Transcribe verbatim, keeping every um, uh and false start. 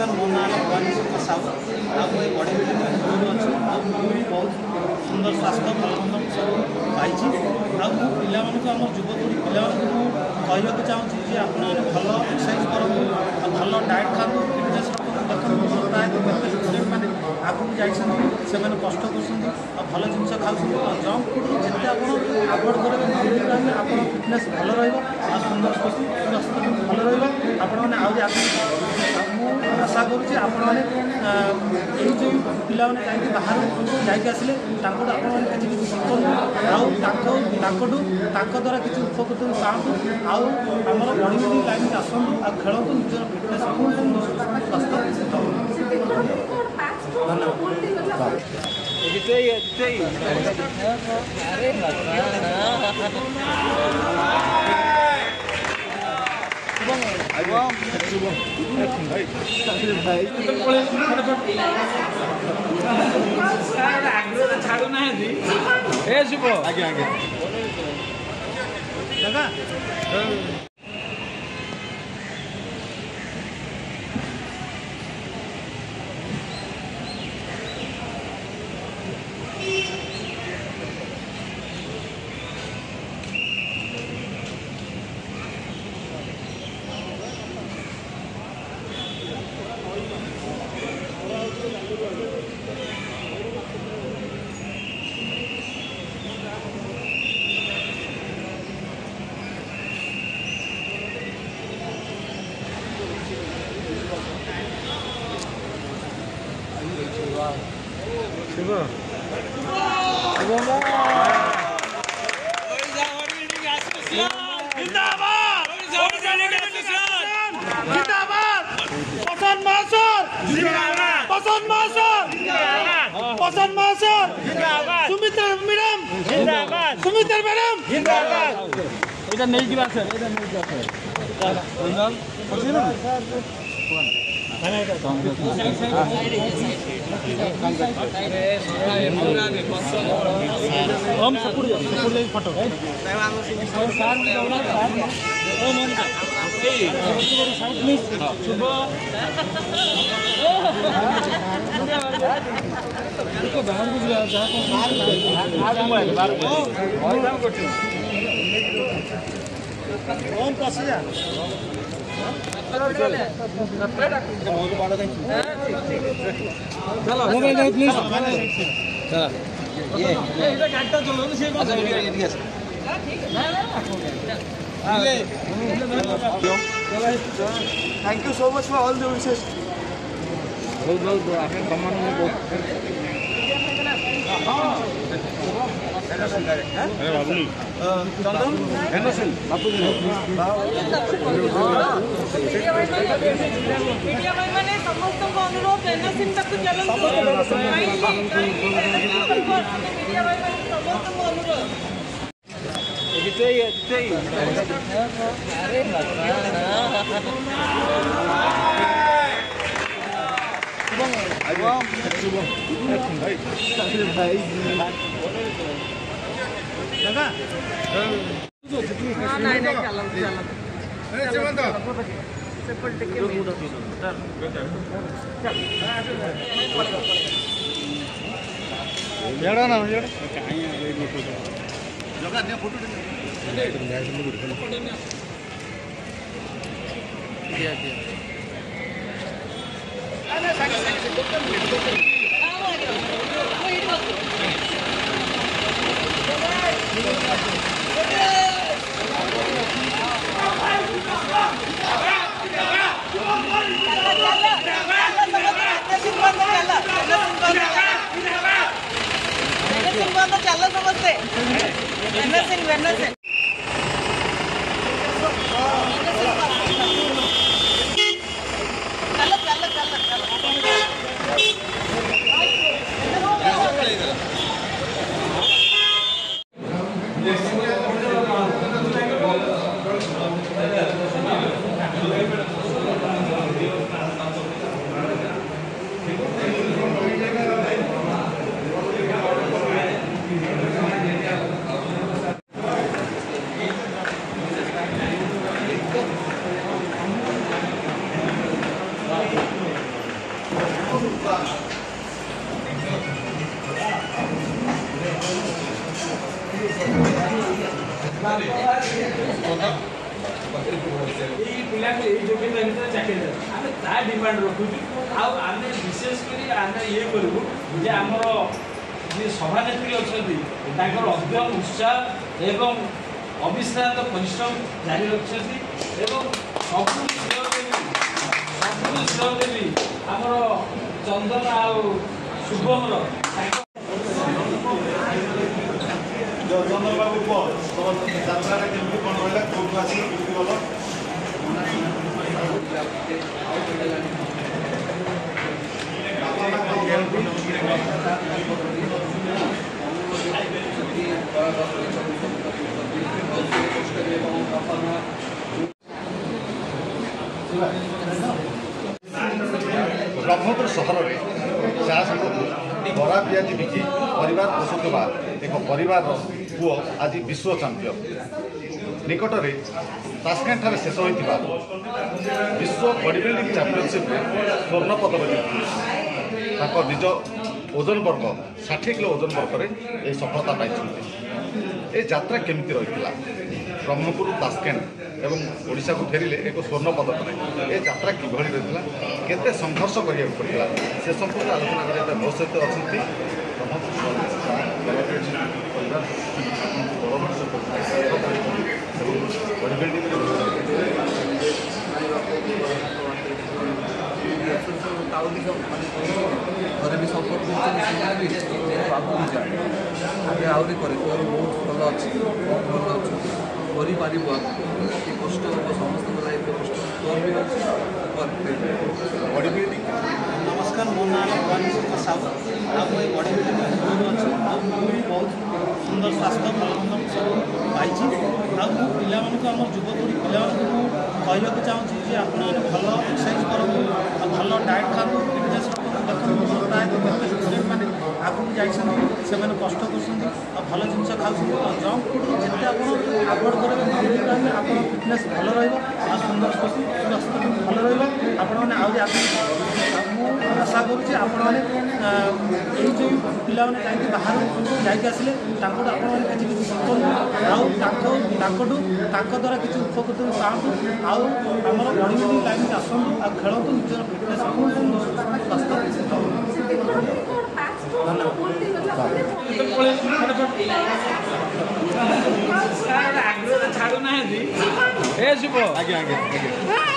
नमस्कार मो ना भवानी शंकर साहू आई बड़े बहुत सुंदर स्वास्थ्य भलमंद सब पाई आम युवपीढ़ी पाक चाहूँगी जी आप भल एक्सरसाइज करूँ भल डाएट खातु फिटनेस रखु प्रायत स्टूडेंट मैंने आगू जा कष्ट कर भल जिन खाऊ जंक फुड जिते आपड़ करेंगे आप फिटनेस भल रुंदर स्वास्थ्य भल रहा आप आशा करुँच आपने जो पाने कहीं बाहर जाइए आपकी शिखु आउँ द्वारा किसी उपकृत पाँच आम बड़ी लाइन में आसतु आ खेलतु निजर फिटनेस स्वास्थ्य छाड़ना शुभ हम सकुर सकुर ले फोटो सर सुबह thank you so much for all the wishes बहुत बहुत आपके कमान में बहुत भाई लगा हां नहीं नहीं चलो चलो ए जीवंत सिंपल टिके में सर चल येड़ा ना येड़ा कहीं लगा ने फोटो ले दिया दिया आना सागे सागे डॉक्टर डॉक्टर नमस्ते डिमांड रखुचु आम विशेषकर आम ये करूँ जे आमर जी सभानेत्री अच्छा अध्ययन उत्साह एवं अविश्रांत परिश्रम जारी रखिंट सबू श्रेयदेवी आमर चंदन आउ शुभमर चंदन बाबू कौन ब्रह्मपुर सहर में शासन बरा पियाजी बिकी परिवार पोषण देवा एक परिवार पुओ आज विश्व चैंपियन निकट में तास्केंट ठारे शेष होता विश्व बॉडी बिल्डिंग चैंपियनशिप स्वर्ण पदक जीति निज ओजन वर्ग षाठी किलो ओजन वर्ग में सफलता पाई। ए यात्रा केमती रही ब्रह्मपुर तास्केंट एवं ओडिशा को फेरिले एक स्वर्ण पदक ए यात्रा किभली रही केते संघर्ष करिया पड़ला से संपूर्ण आलोचना करिया मो सहित अछंती आहरी बहुत भल अच्छी बहुत भल अच्छे कर कष्ट समस्त लाइफ कष्ट भी अच्छे बॉडी बिल्डिंग। नमस्कार मो ना भवानीशंकर साहू आप बॉडी बिल्डिंग अच्छे बहुत सुंदर स्वास्थ्य प्रबंधन सब पाई आपको पिला आम युवपीढ़ी पिला कहवाक चाहूँगी कि आप भल एक्सरसाइज करूँ भल डाएट खाऊ फिटनेस रखूँ प्रायत आगू जाइए कष्ट कर भल जिन खाऊँ जंक फुड जिते आप आभोड करेंगे आप फिटनेस भल रहा सुंदर स्वास्थ्य भल रहा आपने आशा करुँचे आपने पिला बाहर जाइए आपने किसी किसी शिखु द्वारा किसी उपकृत पाँच आम बड़ी बड़ी लाइन में आसतु आ खेलतु निजर फिटनेस स्वास्थ्य आग्रह छाड़ू ना शुभ।